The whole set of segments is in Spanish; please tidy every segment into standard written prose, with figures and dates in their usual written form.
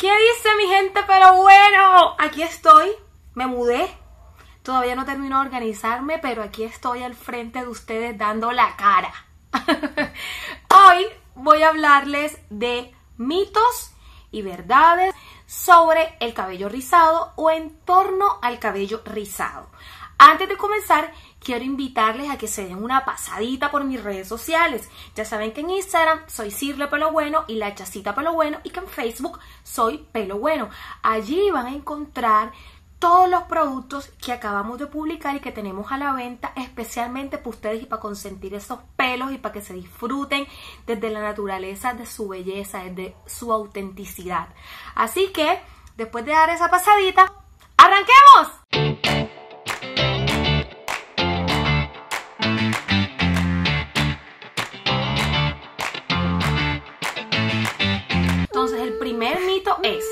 ¿Qué dice mi gente? Pero bueno, aquí estoy, me mudé, todavía no termino de organizarme, pero aquí estoy al frente de ustedes dando la cara. Hoy voy a hablarles de mitos y verdades sobre el cabello rizado o en torno al cabello rizado. Antes de comenzar, quiero invitarles a que se den una pasadita por mis redes sociales. Ya saben que en Instagram soy Sirle Pelo Bueno y La Chacita Pelo Bueno, y que en Facebook soy Pelo Bueno. Allí van a encontrar todos los productos que acabamos de publicar y que tenemos a la venta especialmente para ustedes y para consentir esos pelos y para que se disfruten desde la naturaleza, de su belleza, desde su autenticidad. Así que, después de dar esa pasadita, ¡arranquemos! Entonces, el primer mito es: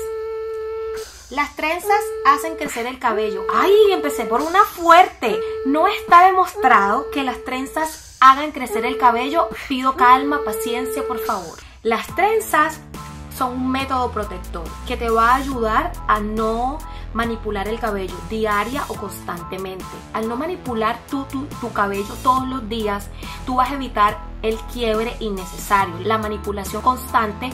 las trenzas hacen crecer el cabello. ¡Ay! Empecé por una fuerte. No está demostrado que las trenzas hagan crecer el cabello. Pido calma, paciencia, por favor. Las trenzas son un método protector que te va a ayudar a no manipular el cabello diaria o constantemente. Al no manipular tu cabello todos los días, tú vas a evitar el quiebre innecesario. La manipulación constante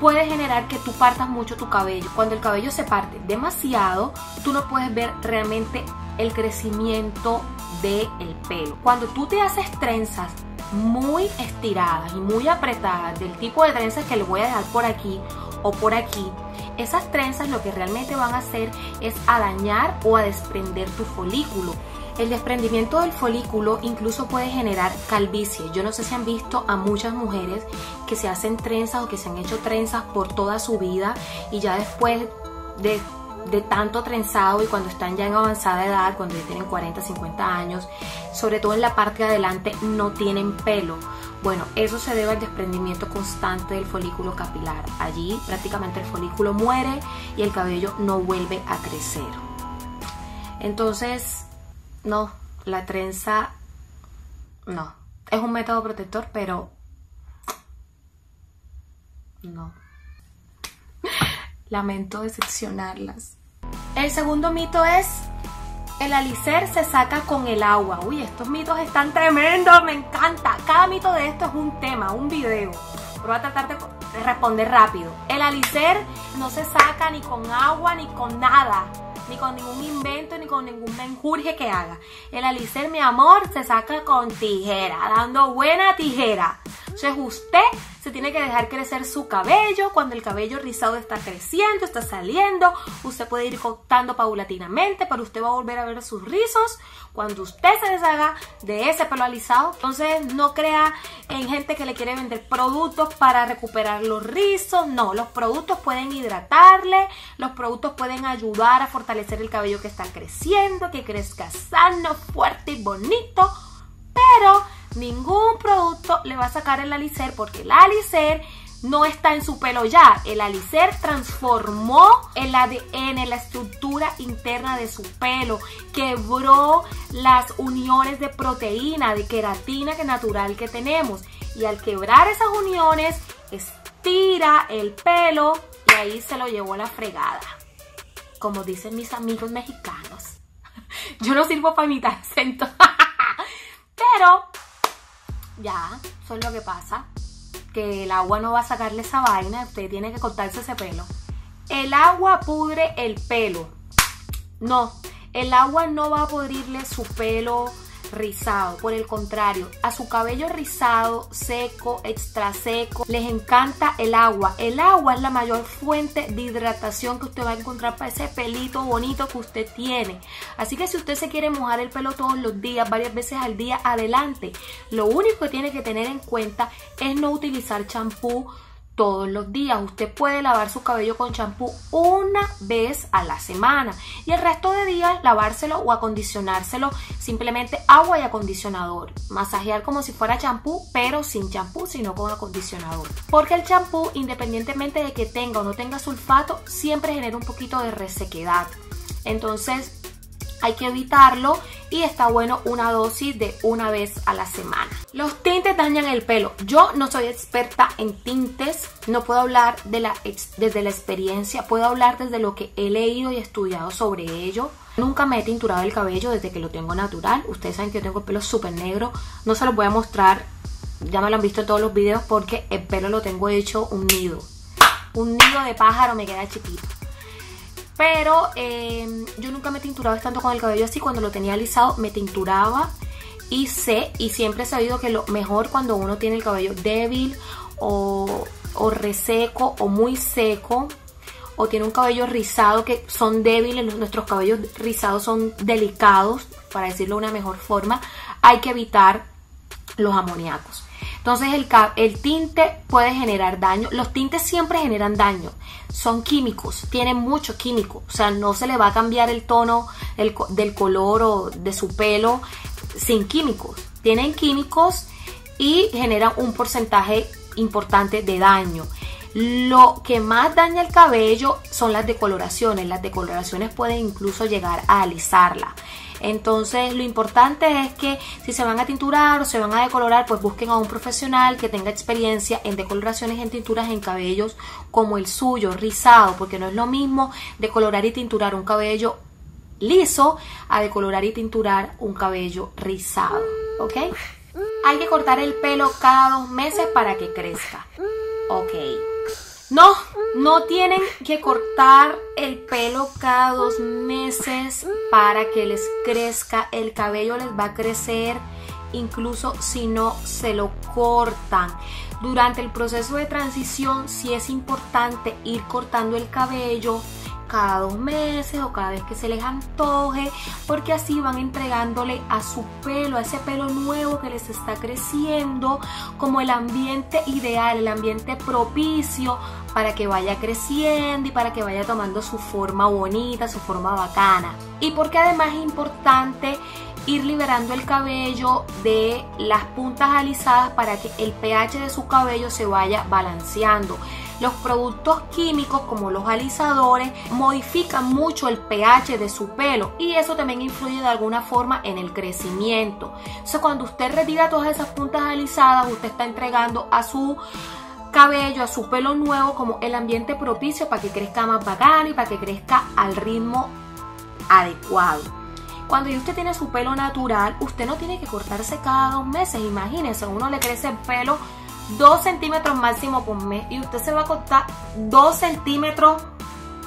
puede generar que tú partas mucho tu cabello. Cuando el cabello se parte demasiado, tú no puedes ver realmente el crecimiento del pelo. Cuando tú te haces trenzas muy estiradas y muy apretadas, del tipo de trenzas que les voy a dejar por aquí o por aquí, esas trenzas lo que realmente van a hacer es a dañar o a desprender tu folículo. El desprendimiento del folículo incluso puede generar calvicie. Yo no sé si han visto a muchas mujeres que se hacen trenzas o que se han hecho trenzas por toda su vida, y ya después de tanto trenzado, y cuando están ya en avanzada edad, cuando ya tienen 40, 50 años, sobre todo en la parte de adelante, no tienen pelo. Bueno, eso se debe al desprendimiento constante del folículo capilar. Allí prácticamente el folículo muere y el cabello no vuelve a crecer. Entonces, no, la trenza no. Es un método protector, pero no. Lamento decepcionarlas. El segundo mito es: el alisero se saca con el agua. Uy, estos mitos están tremendos, me encanta. Cada mito de esto es un tema, un video. Pero voy a tratar de responder rápido. El alisero no se saca ni con agua ni con nada. Ni con ningún invento, ni con ningún menjurje que haga. El alisero, mi amor, se saca con tijera, dando buena tijera. Entonces usted se tiene que dejar crecer su cabello. Cuando el cabello rizado está creciendo, está saliendo, usted puede ir cortando paulatinamente, pero usted va a volver a ver sus rizos cuando usted se deshaga de ese pelo alisado. Entonces no crea en gente que le quiere vender productos para recuperar los rizos. No, los productos pueden hidratarle, los productos pueden ayudar a fortalecer el cabello que está creciendo, que crezca sano, fuerte y bonito, pero ningún producto le va a sacar el alisero, porque el alisero no está en su pelo ya. El alisero transformó el ADN, la estructura interna de su pelo, quebró las uniones de proteína, de queratina que natural que tenemos, y al quebrar esas uniones estira el pelo y ahí se lo llevó la fregada, como dicen mis amigos mexicanos. Yo no sirvo para imitar acento, pero ya, eso es lo que pasa, que el agua no va a sacarle esa vaina, usted tiene que cortarse ese pelo. El agua pudre el pelo. No, el agua no va a pudrirle su pelo rizado, por el contrario, a su cabello rizado, seco, extra seco, les encanta el agua. El agua es la mayor fuente de hidratación que usted va a encontrar para ese pelito bonito que usted tiene. Así que si usted se quiere mojar el pelo todos los días, varias veces al día, adelante. Lo único que tiene que tener en cuenta es no utilizar champú todos los días. Usted puede lavar su cabello con champú una vez a la semana, y el resto de días lavárselo o acondicionárselo, simplemente agua y acondicionador, masajear como si fuera champú, pero sin champú, sino con acondicionador, porque el champú, independientemente de que tenga o no tenga sulfato, siempre genera un poquito de resequedad. Entonces hay que evitarlo y está bueno una dosis de una vez a la semana. Los tintes dañan el pelo. Yo no soy experta en tintes, no puedo hablar desde la experiencia, puedo hablar desde lo que he leído y estudiado sobre ello. Nunca me he tinturado el cabello desde que lo tengo natural. Ustedes saben que yo tengo el pelo súper negro, no se los voy a mostrar, ya me lo han visto en todos los videos porque el pelo lo tengo hecho un nido. Un nido de pájaro me queda chiquito. Pero yo nunca me tinturaba tanto con el cabello así. Cuando lo tenía alisado me tinturaba. Y sé, y siempre he sabido que lo mejor cuando uno tiene el cabello débil o reseco o muy seco, o tiene un cabello rizado, que son débiles, nuestros cabellos rizados son delicados, para decirlo de una mejor forma, hay que evitar los amoníacos. Entonces el tinte puede generar daño. Los tintes siempre generan daño. Son químicos, tienen mucho químico. O sea, no se le va a cambiar el tono del color o de su pelo sin químicos. Tienen químicos y generan un porcentaje importante de daño. Lo que más daña el cabello son las decoloraciones. Las decoloraciones pueden incluso llegar a alisarla. Entonces lo importante es que si se van a tinturar o se van a decolorar, pues busquen a un profesional que tenga experiencia en decoloraciones, en tinturas, en cabellos como el suyo, rizado, porque no es lo mismo decolorar y tinturar un cabello liso a decolorar y tinturar un cabello rizado, ¿ok? Hay que cortar el pelo cada 2 meses para que crezca, ¿ok? No, no tienen que cortar el pelo cada 2 meses para que les crezca. El cabello les va a crecer incluso si no se lo cortan. Durante el proceso de transición sí es importante ir cortando el cabello cada 2 meses o cada vez que se les antoje, porque así van entregándole a su pelo, a ese pelo nuevo que les está creciendo, como el ambiente ideal, el ambiente propicio para que vaya creciendo y para que vaya tomando su forma bonita, su forma bacana. Y porque además es importante ir liberando el cabello de las puntas alisadas para que el pH de su cabello se vaya balanceando. Los productos químicos como los alisadores modifican mucho el pH de su pelo y eso también influye de alguna forma en el crecimiento. Entonces, cuando usted retira todas esas puntas alisadas, usted está entregando a su cabello, a su pelo nuevo, como el ambiente propicio para que crezca más bacán y para que crezca al ritmo adecuado. Cuando usted tiene su pelo natural, usted no tiene que cortarse cada 2 meses. Imagínense, a uno le crece el pelo 2 centímetros máximo por mes y usted se va a cortar 2 centímetros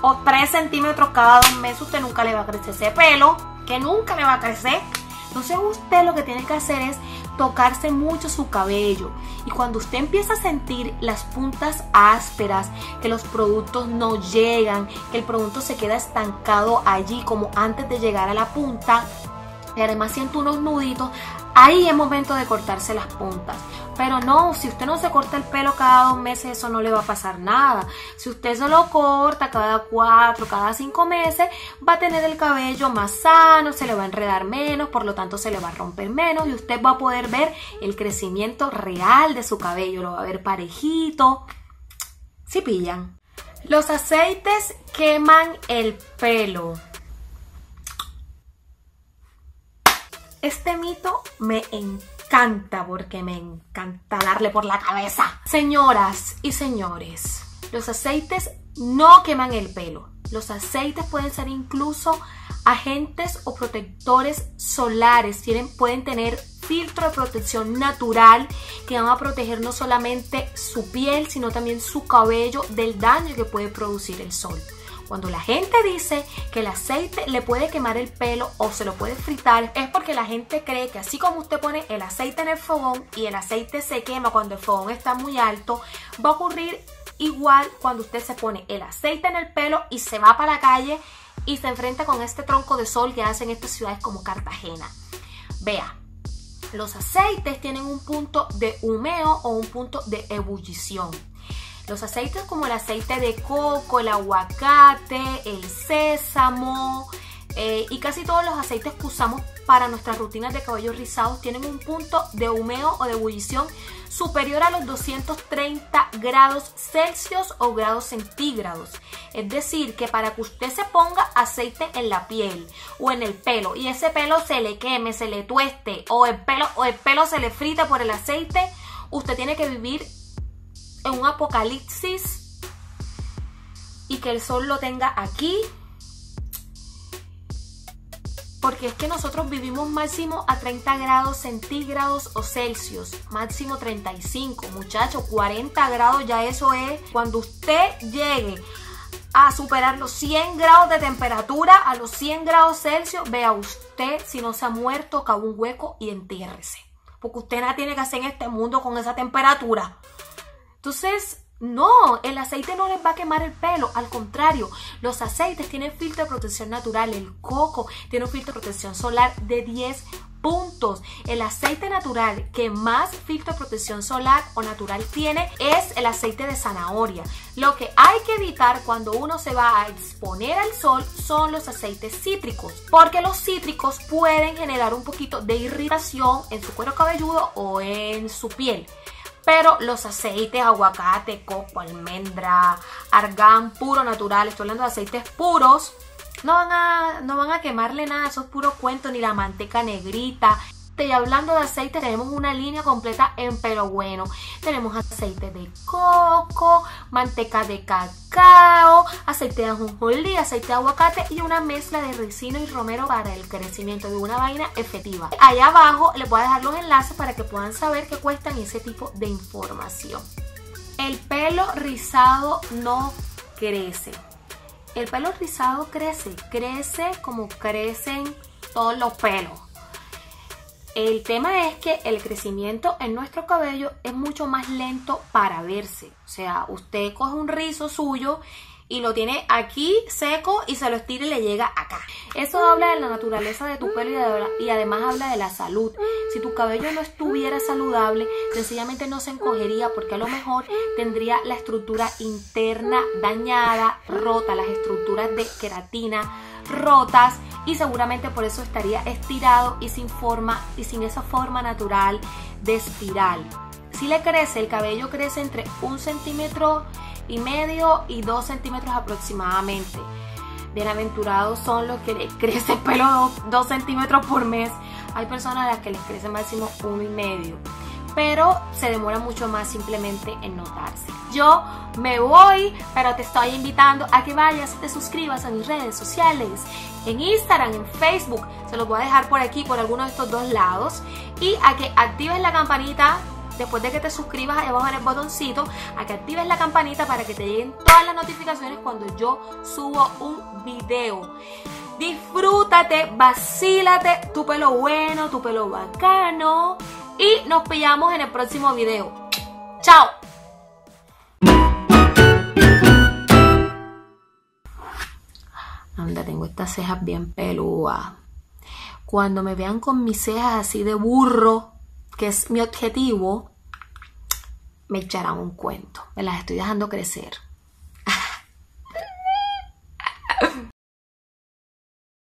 o 3 centímetros cada 2 meses. Usted nunca le va a crecer ese pelo, que nunca le va a crecer. Entonces usted lo que tiene que hacer es tocarse mucho su cabello, y cuando usted empieza a sentir las puntas ásperas, que los productos no llegan, que el producto se queda estancado allí como antes de llegar a la punta, y además siente unos nuditos, ahí es momento de cortarse las puntas. Pero no, si usted no se corta el pelo cada 2 meses, eso no le va a pasar nada. Si usted se lo corta cada 4, cada 5 meses, va a tener el cabello más sano, se le va a enredar menos, por lo tanto se le va a romper menos y usted va a poder ver el crecimiento real de su cabello, lo va a ver parejito. ¿Sí pillan? Los aceites queman el pelo. Este mito me encanta porque me encanta darle por la cabeza. Señoras y señores, los aceites no queman el pelo. Los aceites pueden ser incluso agentes o protectores solares. Pueden tener filtro de protección natural que van a proteger no solamente su piel, sino también su cabello del daño que puede producir el sol. Cuando la gente dice que el aceite le puede quemar el pelo o se lo puede fritar, es porque la gente cree que así como usted pone el aceite en el fogón y el aceite se quema cuando el fogón está muy alto, va a ocurrir igual cuando usted se pone el aceite en el pelo y se va para la calle y se enfrenta con este tronco de sol que hace en estas ciudades como Cartagena. Vea, los aceites tienen un punto de humeo o un punto de ebullición. Los aceites como el aceite de coco, el aguacate, el sésamo, y casi todos los aceites que usamos para nuestras rutinas de cabellos rizados tienen un punto de humeo o de ebullición superior a los 230 grados Celsius o grados centígrados. Es decir, que para que usted se ponga aceite en la piel o en el pelo y ese pelo se le queme, se le tueste o el pelo se le frita por el aceite, usted tiene que vivir en un apocalipsis y que el sol lo tenga aquí. Porque es que nosotros vivimos máximo a 30 grados centígrados o Celsius, máximo 35, muchachos, 40 grados ya eso es. Cuando usted llegue a superar los 100 grados de temperatura, a los 100 grados Celsius, vea usted si no se ha muerto, cabe un hueco y entiérrese. Porque usted nada tiene que hacer en este mundo con esa temperatura. Entonces, no, el aceite no les va a quemar el pelo, al contrario, los aceites tienen filtro de protección natural, el coco tiene un filtro de protección solar de 10 puntos. El aceite natural que más filtro de protección solar o natural tiene es el aceite de zanahoria. Lo que hay que evitar cuando uno se va a exponer al sol son los aceites cítricos, porque los cítricos pueden generar un poquito de irritación en su cuero cabelludo o en su piel. Pero los aceites, aguacate, coco, almendra, argán, puro natural, estoy hablando de aceites puros, no van a quemarle nada, eso es puro cuento, ni la manteca negrita. Y hablando de aceite, tenemos una línea completa en Pelo Bueno. Tenemos aceite de coco, manteca de cacao, aceite de ajonjolí, aceite de aguacate y una mezcla de ricino y romero para el crecimiento de una vaina efectiva. Ahí abajo les voy a dejar los enlaces para que puedan saber qué cuestan ese tipo de información. El pelo rizado no crece. El pelo rizado crece como crecen todos los pelos. El tema es que el crecimiento en nuestro cabello es mucho más lento para verse. O sea, usted coge un rizo suyo y lo tiene aquí seco y se lo estira y le llega acá. Eso habla de la naturaleza de tu pelo y además habla de la salud. Si tu cabello no estuviera saludable, sencillamente no se encogería porque a lo mejor tendría la estructura interna dañada, rota, las estructuras de queratina rotas. Y seguramente por eso estaría estirado y sin forma y sin esa forma natural de espiral. Si le crece, el cabello crece entre 1,5 centímetros y 2 centímetros aproximadamente. Bienaventurados son los que les crece el pelo 2 centímetros por mes. Hay personas a las que les crece máximo 1,5 cm. Pero se demora mucho más simplemente en notarse. Yo me voy, pero te estoy invitando a que vayas, te suscribas a mis redes sociales, en Instagram, en Facebook, se los voy a dejar por aquí, por alguno de estos dos lados, y a que actives la campanita. Después de que te suscribas, ahí abajo en el botoncito, a que actives la campanita para que te lleguen todas las notificaciones cuando yo subo un video. Disfrútate, vacílate, tu pelo bueno, tu pelo bacano. Y nos pillamos en el próximo video. ¡Chao! Anda, tengo estas cejas bien peludas. Cuando me vean con mis cejas así de burro, que es mi objetivo, me echarán un cuento. Me las estoy dejando crecer.